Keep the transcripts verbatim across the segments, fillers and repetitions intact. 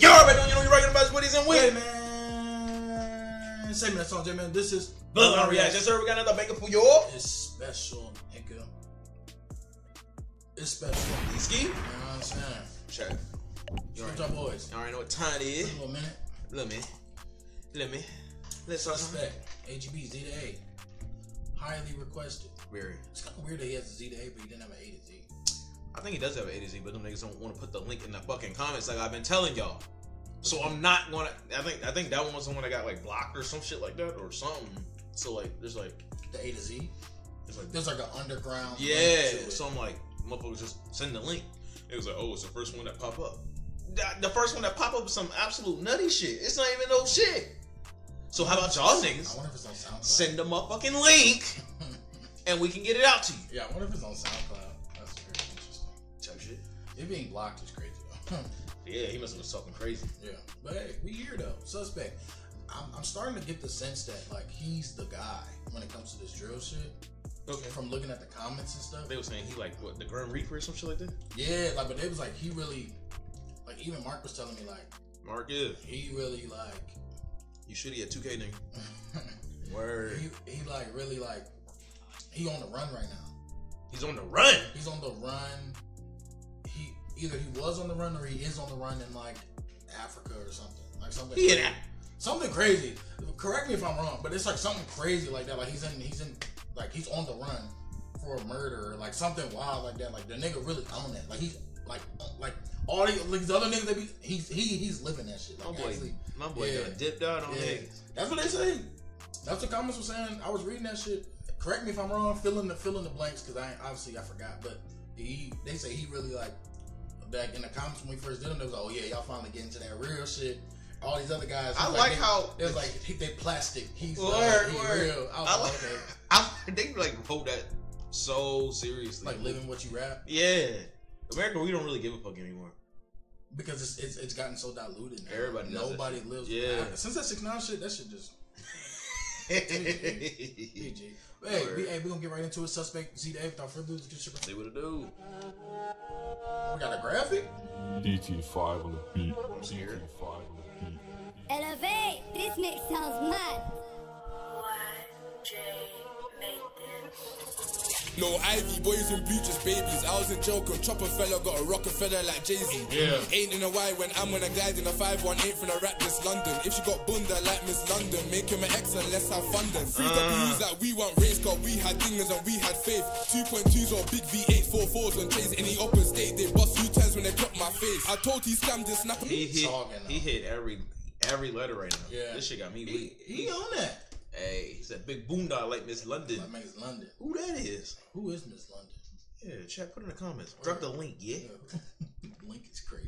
Yo, everybody, you know you're rocking about Woodies and Win, man. Same that song, J man. This is Blood Reaction. Yes, sir. We got another banger for y'all. It's special, nigga. It's special. Ski. You know what I'm saying? Check. You already know, boys. You already know what time it is. Little minute. Little minute. Little minute. Let's Suspect. A G B Z to A. Highly requested. Weird. It's kind of weird that he has a Z to A, but he didn't have an A to Z. I think he does have an A to Z, but them niggas don't want to put the link in the fucking comments like I've been telling y'all. So I'm not gonna. I think I think that one was the one that got like blocked or some shit like that or something. So like, there's like the A to Z. It's like there's like an underground. Yeah. So I'm like, motherfuckers just send the link. It was like, oh, it's the first one that pop up. The first one that pop up is some absolute nutty shit. It's not even no shit. So how about y'all niggas? I wonder if it's on SoundCloud. Send them a fucking link, and we can get it out to you. Yeah, I wonder if it's on SoundCloud. It being blocked is crazy though. Yeah, he must have been talking crazy. Yeah, but hey, we here though. Suspect. I'm, I'm starting to get the sense that like he's the guy when it comes to this drill shit. Okay. From looking at the comments and stuff, they were saying he like what the Grim Reaper or some shit like that. Yeah, like but they was like he really, like even Mark was telling me like Mark is he really like you shitty at two K nigga. Word. He, he like really like he on the run right now. He's on the run. He's on the run. Either he was on the run or he is on the run in like Africa or something. Like something yeah. crazy. Something crazy. Correct me if I'm wrong, but it's like something crazy like that. Like he's in he's in like he's on the run for a murder or like something wild like that. Like the nigga really on that. Like he's like like all these, like these other niggas that be he's he he's living that shit. Like my boy, actually, my boy yeah. got dipped out on yeah. niggas. That's what they say. That's what comments were saying. I was reading that shit. Correct me if I'm wrong, fill in the fill in the blanks because I obviously I forgot, but he they say he really like back in the comments when we first did them, they was like, oh yeah, y'all finally get into that real shit. All these other guys, I like, like they, how it was like he, they plastic. He's word, like, he word. real. I, was I like, like okay. I, they like hold that so seriously, like living what you rap. Yeah, America, we don't really give a fuck anymore because it's it's, it's gotten so diluted. Man. Everybody, nobody does lives. Yeah, I, since that six nine shit, that shit just. D G. But hey, we, hey, we gonna get right into it. Suspect Z to A. Without further ado, see what it do. We got a graphic. D T five on the beat. I'm here. D T five on the beat. Elevate. This mix sounds mad. Y J made this. No Ivy boys and beaches babies. I was in jail, come chopper fella, got a Rockefeller like Jay Z. Yeah. Ain't in a why when I'm on a glide in a five one eight from a rap this London. If she got bunda like Miss London, make him an ex and let's have fun then. Three W's that we want race, cause we had dingers and we had faith. Two point twos or big V eight four fours on Jay's in the open state. They bust two times when they drop my face. I told he scammed this snap. He hit, he hit every every letter right now. Yeah. This shit got me weak. He, he on that. Hey, he's a big boondog like Miss London. Like Miss London. Who that is? Who is Miss London? Yeah, chat, put in the comments. Drop the link, yeah? yeah. Link is crazy.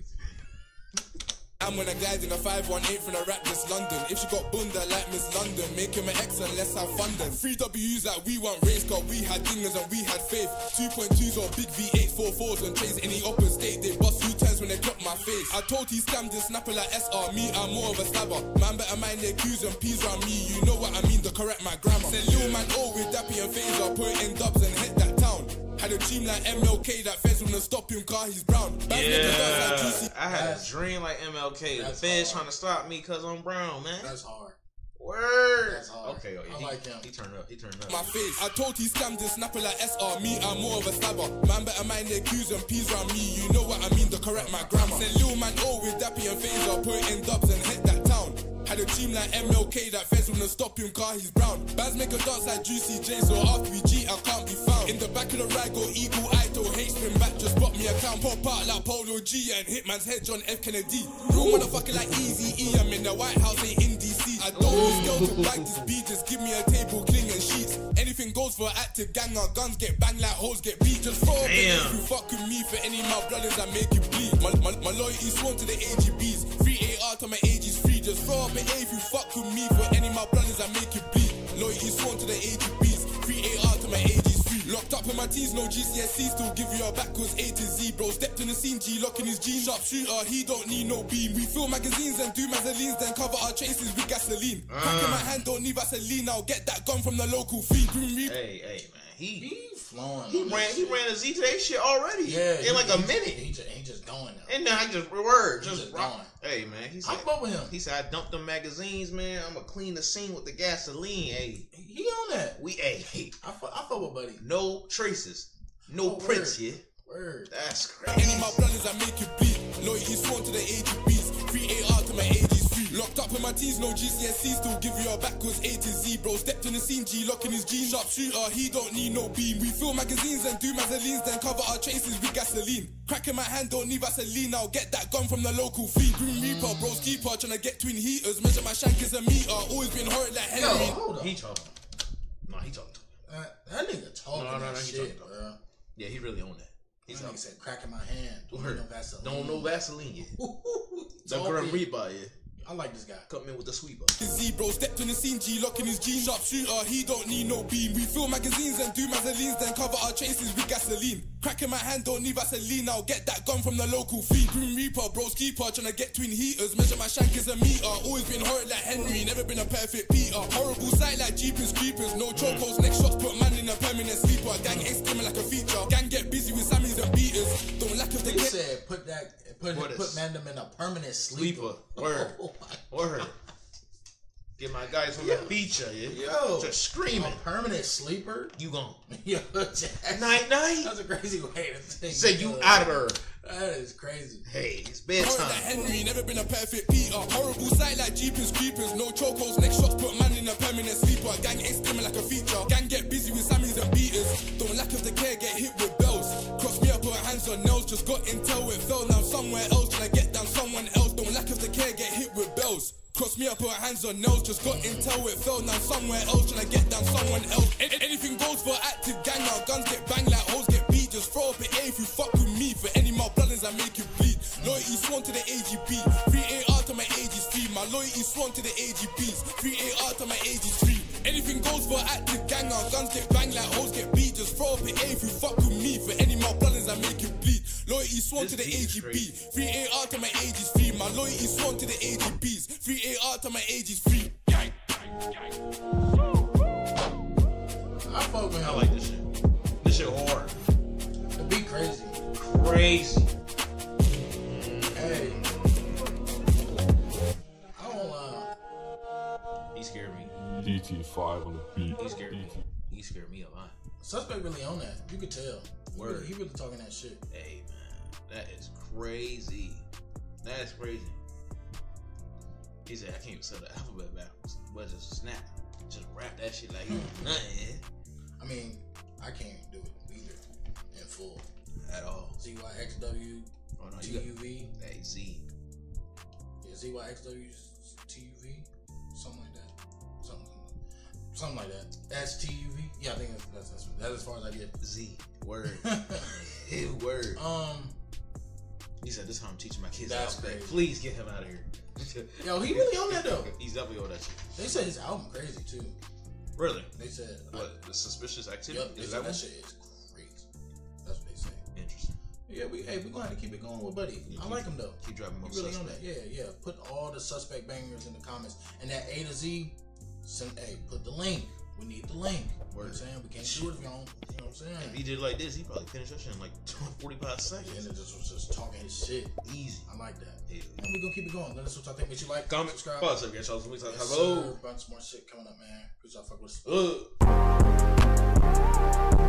I'm on a glide in a five one eight from a rap this London. If she got bunda like Miss London, make him an ex and let's have fun then. Three W's that we want race, cause we had dingers and we had faith. Two point twos or big V eight four fours on J's in the open state. They bust two times when they drop my face. I told he scammed this snapper like S R. Me, I'm more of a stabber. Man better mind their Q's and P's around me. You know what I mean, to correct my grammar. Said Lil Man O with Dappy and Phaser, put in dubs and hit that town. Had a dream like M L K that feds wanna stop him, car he's brown. Back yeah, like Juicy. I had that's, a dream like M L K. The feds trying to stop me cause I'm brown, man. That's hard. Word. That's hard. Okay, oh, yeah, I he, like him. He turned up. He turned up. My face. I told he scammed this snapper like S R. Me, I'm more of a stabber. Man better mind their Q's and P's around me. You know what I mean, to correct my grammar. Said Lil Man O with Dappy and Phaser, put in dubs and hit that town. Had a dream like M L K that feds wanna stop him, car he's brown. Bands make a dance like Juicy J, so after we G, I can't be found. In the back of the rag, go eagle eye, throw hate, spin back, just bought me a clown. Pop out like Polo G and Hitman's head, John F. Kennedy. Real motherfucker like Easy-E, I'm in the White House, ain't in D C. I don't need girl to bag this beat, just give me a table, cling and sheets. Anything goes for active gang, our guns get banged like hoes get beat. Just throw up and if you fuck with me for any of my brothers, I make you bleed. My, my, my loyalty sworn to the A G Bs, free A R to my A Gs free. Just throw up. If you fuck with me for any of my brothers, I make you bleed. Loyalty sworn to the A G Bs, free A R to my A Gs free. Locked up in my teens, no G C S E, still give you a back cause A to Z. Bro, stepped in the scene, G locking his jeans. Sharp shooter, he don't need no beam. We fill magazines and do mazolines, then cover our traces with gasoline. uh. Crack in my hand, don't need Vaseline. I'll get that gun from the local fiend. Grim Reaper. Hey, hey man, He, he flowing. He ran. He shit. ran a Z today shit already. Yeah, in he, like a he, minute. He just, he just going. Now. And now I just word just, just going. Hey man, he said, I'm up with him. He said I dumped them magazines, man. I'm gonna clean the scene with the gasoline. Hey, he on that. We hey. hey. I fuck I fuck with buddy. No traces. No oh, prints here. Word. That's crazy. Any of my brothers, I make it bleed. No, he's sworn to the A G Bs. Free A R to my A Gs. Locked up in my teens, no G C S Es. Still give you a backwards A to Z, bro. Stepped in the scene, G, locking his jeans. Sharp shooter, he don't need no beam. We fill magazines and do mazolines, then cover our traces with gasoline. Crack in my hand, don't need Vaseline. I'll get that gun from the local fiend. Grim Reaper, bro's keeper, tryna get twin heaters. Measure my shank is a meter. Always been horrid like Henry. Yo, hold on. He talking. Nah, he talking. Uh, that nigga talking. No, no, no, that he shit, talking, bro. Yeah, he really on that. He's like said, crack in my hand. Don't know Vaseline. Don't know Vaseline yet. The Grim Reaper, yeah. I like this guy. Come in with the sweeper. Z bro stepped in the scene, G locking his jeans. Sharp shooter, he don't need no beam. We fill magazines and do mazolines, then cover our traces with gasoline. Crack in my hand, don't need Vaseline. I'll get that gun from the local fiend. Grim Reaper, bro's keeper, tryna get twin heaters. Measure my shank is a meter. Always been horrid like Henry, never been a perfect Peter. Horrible sight like Jeepers Creepers. No chocos, next shots put man in a permanent sleeper. Gang exclaiming like a feature. Gang get busy with Sammys and beaters. Don't lack of the get. Said put that put put, put Mandem in a permanent sleeper. sleeper. Word. Oh word. Get my guys from the feature, yeah. Yo, just screaming. A permanent sleeper? You gone. Yo, night night. That's a crazy way to think. Say you out of her. That is crazy. Hey, it's bedtime. Like Henry, never been a perfect Peter. Horrible sight like Jeepers Creepers. No chocos, next shots put man in a permanent sleeper. Gang exclaiming like a feature. Gang get busy with Sammys and beaters. Don't lack of the care, get hit with bells. Cross me up with hands on nails. Just got intel with fell now somewhere else. Till I get down someone else. Don't lack of the care, get hit with bells. Cross me up, put hands on nails. Just got intel, it fell down somewhere else. Tryna get down someone else. A anything goes for active gang. Our guns get banged like hoes get beat. Just throw up an A if you fuck with me. For any of my brothers, I make you bleed. Loyalty sworn to the A G B. three A R to my A G three. My loyalty sworn to the A G Bs. three A R to my A G three. Anything goes for active gang. Our guns get banged like hoes get beat. Just throw up an A if you fuck with me. For any of my brothers, I make you bleed. Loyalty sworn to the A G B. three A R to my A G three. My loyalty sworn to the A G Bs. three A R to my A G three. I fuck with him. I like this shit. This shit hard. It'd be crazy. Crazy. Hey. I don't lie. He scared me. D T five on the beat. He scared me. He scared me a lot. Suspect really on that. You could tell. Word. He really talking that shit. Hey, man. That is crazy. That is crazy. He said, I can't even sell the alphabet backwards. But just snap. Just rap that shit like you nothing. I mean, I can't do it either in full. At all. Z Y X W, oh, no, T U V. Hey, Z. Yeah, Z Y X W, T U V. Something like that. Something, something like that. That's T U V. Yeah, I think that's, that's, that's, that's as far as I get. Z. Word. Word. Um. He said, this is how I'm teaching my kids. That's crazy. Please get him out of here. Yo, he really on that though. He's definitely on that shit. They said his album crazy too. Really? They said what? Like, the Suspicious Activity? Yep, is that, that shit is crazy. That's what they say. Interesting. Yeah, we hey, we're gonna have to keep it going with Buddy. Yeah, I keep, like him though. Keep dropping more really Suspect. On that. Yeah, yeah. Put all the Suspect bangers in the comments. And that A to Z, send A, hey, put the link. We need the link. You know what I'm saying? We can't do it if you don't. You know what I'm saying? If he did like this, he probably finished that shit in like forty-five seconds. Yeah, and it just was just talking his shit. Easy. I like that. Yeah. And we're going to keep it going. Let us know what y'all think. Make sure you like, comment, subscribe. Follow us up, guys. Hello. Bunch more shit coming up, man. Because y'all fuck with us.